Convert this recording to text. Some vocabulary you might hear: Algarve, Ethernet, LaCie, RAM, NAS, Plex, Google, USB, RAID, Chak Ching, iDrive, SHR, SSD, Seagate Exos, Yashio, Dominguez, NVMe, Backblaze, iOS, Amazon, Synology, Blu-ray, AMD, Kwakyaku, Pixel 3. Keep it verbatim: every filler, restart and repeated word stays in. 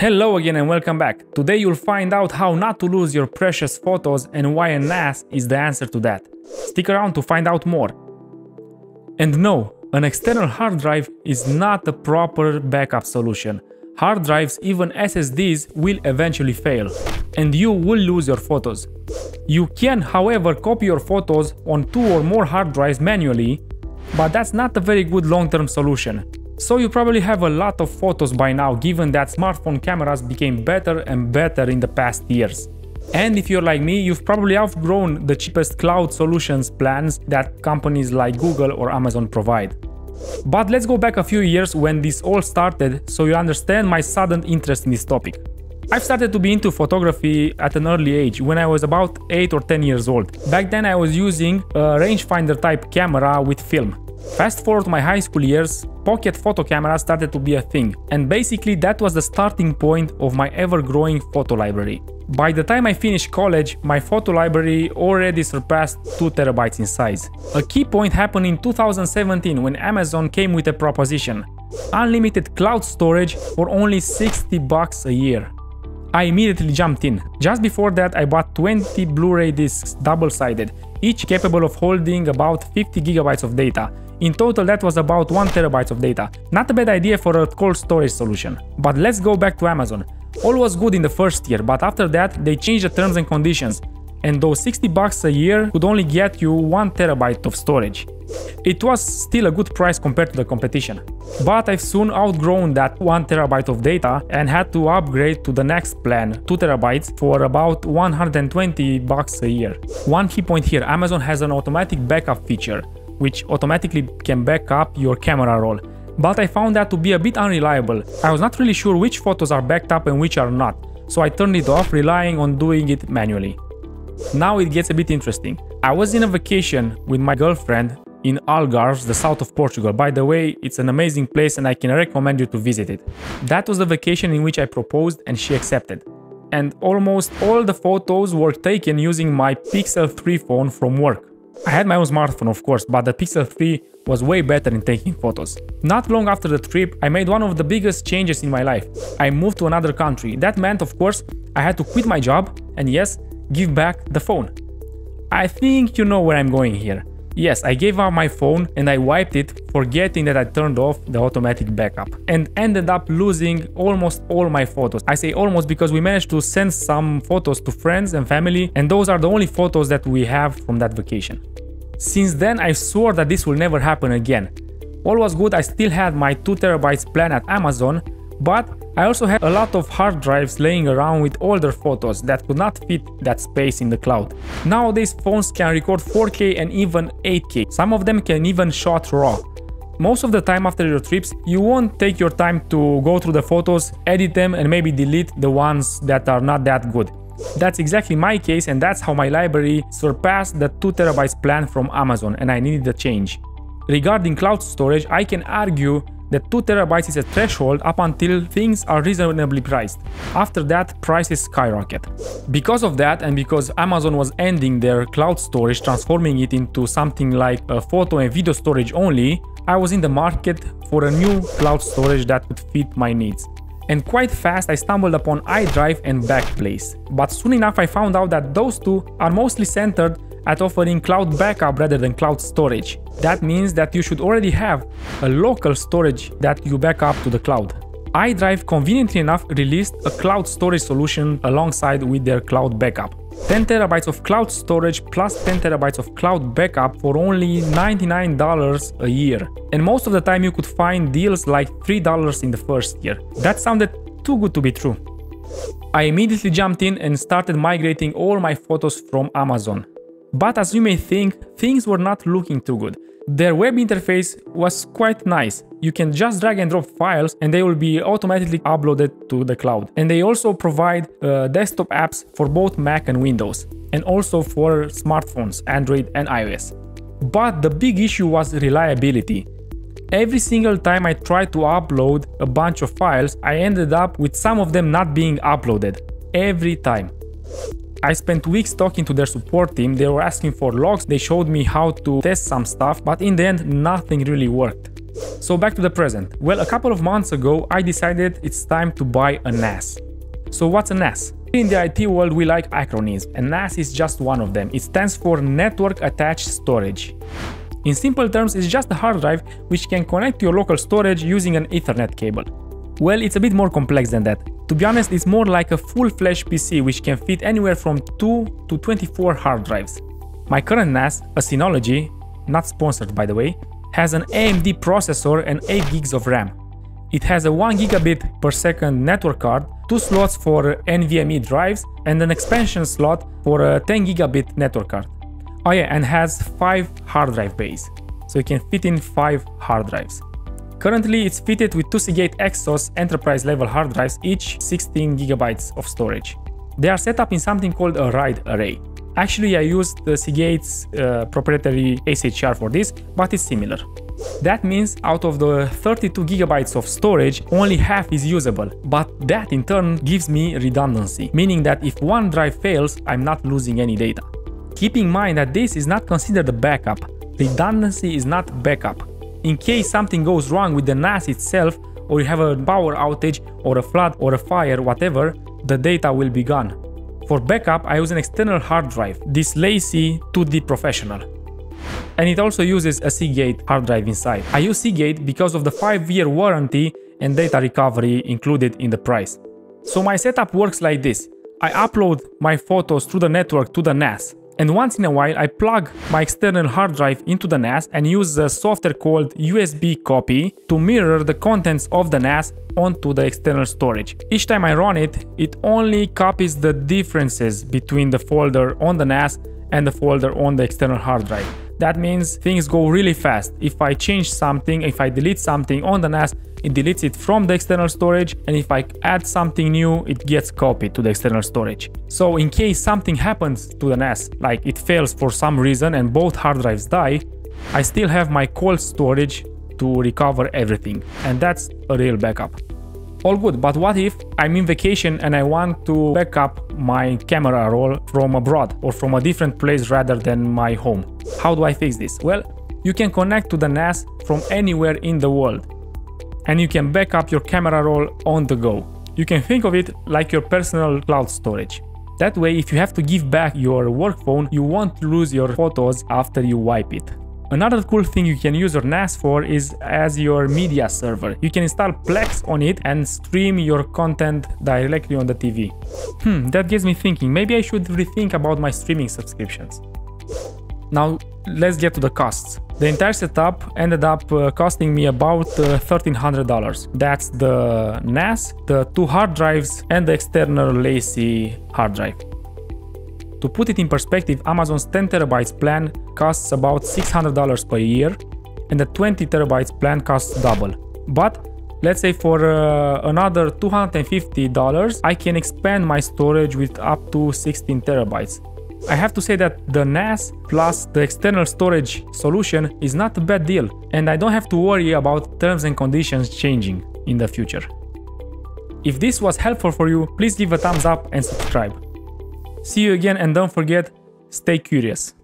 Hello again and welcome back. Today you'll find out how not to lose your precious photos and why a N A S is the answer to that. Stick around to find out more. And no, an external hard drive is not the proper backup solution. Hard drives, even S S Ds, will eventually fail, and you will lose your photos. You can, however, copy your photos on two or more hard drives manually, but that's not a very good long-term solution. So you probably have a lot of photos by now, given that smartphone cameras became better and better in the past years. And if you're like me, you've probably outgrown the cheapest cloud solutions plans that companies like Google or Amazon provide. But let's go back a few years when this all started, so you understand my sudden interest in this topic. I've started to be into photography at an early age, when I was about eight or ten years old. Back then I was using a rangefinder type camera with film. Fast forward to my high school years, pocket photo cameras started to be a thing, and basically that was the starting point of my ever-growing photo library. By the time I finished college, my photo library already surpassed two terabytes in size. A key point happened in two thousand seventeen when Amazon came with a proposition: unlimited cloud storage for only sixty bucks a year. I immediately jumped in. Just before that I bought twenty Blu-ray discs, double-sided, each capable of holding about fifty gigabytes of data. In total that was about one terabyte of data. Not a bad idea for a cold storage solution. But let's go back to Amazon. All was good in the first year, but after that they changed the terms and conditions, and those sixty bucks a year could only get you one terabyte of storage. It was still a good price compared to the competition, but I've soon outgrown that one terabyte of data and had to upgrade to the next plan, two terabytes, for about one hundred twenty bucks a year. One key point here: Amazon has an automatic backup feature, which automatically can back up your camera roll. But I found that to be a bit unreliable. I was not really sure which photos are backed up and which are not, so I turned it off, relying on doing it manually. Now it gets a bit interesting. I was in a vacation with my girlfriend in Algarve, the south of Portugal. By the way, it's an amazing place and I can recommend you to visit it. That was the vacation in which I proposed and she accepted. And almost all the photos were taken using my Pixel three phone from work. I had my own smartphone, of course, but the Pixel three was way better in taking photos. Not long after the trip, I made one of the biggest changes in my life. I moved to another country. That meant, of course, I had to quit my job and, yes, give back the phone. I think you know where I'm going here. Yes, I gave up my phone and I wiped it, forgetting that I turned off the automatic backup, and ended up losing almost all my photos. I say almost because we managed to send some photos to friends and family, and those are the only photos that we have from that vacation. Since then, I swore that this will never happen again. All was good. I still had my two terabytes plan at Amazon, but I also had a lot of hard drives laying around with older photos that could not fit that space in the cloud. Nowadays phones can record four K and even eight K. Some of them can even shot RAW. Most of the time after your trips, you won't take your time to go through the photos, edit them, and maybe delete the ones that are not that good. That's exactly my case, and that's how my library surpassed the two terabytes plan from Amazon, and I needed a change. Regarding cloud storage, I can argue that two terabytes is a threshold up until things are reasonably priced. After that, prices skyrocket. Because of that, and because Amazon was ending their cloud storage, transforming it into something like a photo and video storage only, I was in the market for a new cloud storage that would fit my needs. And quite fast I stumbled upon iDrive and Backblaze. But soon enough I found out that those two are mostly centered at offering cloud backup rather than cloud storage. That means that you should already have a local storage that you back up to the cloud. iDrive conveniently enough released a cloud storage solution alongside with their cloud backup. ten terabytes of cloud storage plus ten terabytes of cloud backup for only ninety-nine dollars a year. And most of the time you could find deals like three dollars in the first year. That sounded too good to be true. I immediately jumped in and started migrating all my photos from Amazon. But as you may think, things were not looking too good. Their web interface was quite nice. You can just drag and drop files and they will be automatically uploaded to the cloud. And they also provide uh, desktop apps for both Mac and Windows, and also for smartphones, Android and iOS. But the big issue was reliability. Every single time I tried to upload a bunch of files, I ended up with some of them not being uploaded. Every time. I spent weeks talking to their support team. They were asking for logs, they showed me how to test some stuff, but in the end nothing really worked. So back to the present. Well, a couple of months ago, I decided it's time to buy a N A S. So what's a N A S? In the I T world, we like acronyms, and N A S is just one of them. It stands for Network Attached Storage. In simple terms, it's just a hard drive which can connect to your local storage using an Ethernet cable. Well, it's a bit more complex than that. To be honest, it's more like a full-fledged P C which can fit anywhere from two to twenty-four hard drives. My current N A S, a Synology, not sponsored by the way, has an A M D processor and eight gigs of RAM. It has a one gigabit per second network card, two slots for N V M e drives, and an expansion slot for a ten gigabit network card. Oh yeah, and has five hard drive bays, so you can fit in five hard drives. Currently, it's fitted with two Seagate Exos enterprise level hard drives, each sixteen gigabytes of storage. They are set up in something called a RAID array. Actually, I used the Seagate's uh, proprietary S H R for this, but it's similar. That means out of the thirty-two gigabytes of storage, only half is usable, but that in turn gives me redundancy, meaning that if one drive fails, I'm not losing any data. Keep in mind that this is not considered a backup. Redundancy is not backup. In case something goes wrong with the N A S itself, or you have a power outage or a flood or a fire, whatever, the data will be gone. For backup, I use an external hard drive, this LaCie two D Professional. And it also uses a Seagate hard drive inside. I use Seagate because of the five year warranty and data recovery included in the price. So my setup works like this. I upload my photos through the network to the N A S. And once in a while, I plug my external hard drive into the N A S and use a software called U S B copy to mirror the contents of the N A S onto the external storage. Each time I run it, it only copies the differences between the folder on the N A S and the folder on the external hard drive. That means things go really fast. If I change something, if I delete something on the N A S, it deletes it from the external storage, and if I add something new, it gets copied to the external storage. So in case something happens to the N A S, like it fails for some reason and both hard drives die, I still have my cold storage to recover everything, and that's a real backup. All good, but what if I'm in vacation and I want to back up my camera roll from abroad or from a different place rather than my home? How do I fix this? Well, you can connect to the N A S from anywhere in the world, and you can back up your camera roll on the go. You can think of it like your personal cloud storage. That way, if you have to give back your work phone, you won't lose your photos after you wipe it. Another cool thing you can use your N A S for is as your media server. You can install Plex on it and stream your content directly on the T V. Hmm, that gets me thinking. Maybe I should rethink about my streaming subscriptions. Now, let's get to the costs. The entire setup ended up uh, costing me about uh, thirteen hundred dollars. That's the N A S, the two hard drives, and the external LaCie hard drive. To put it in perspective, Amazon's ten terabytes plan costs about six hundred dollars per year, and the twenty terabytes plan costs double. But let's say for uh, another two hundred fifty dollars, I can expand my storage with up to sixteen terabytes. I have to say that the N A S plus the external storage solution is not a bad deal, and I don't have to worry about terms and conditions changing in the future. If this was helpful for you, please give a thumbs up and subscribe. See you again, and don't forget, stay curious.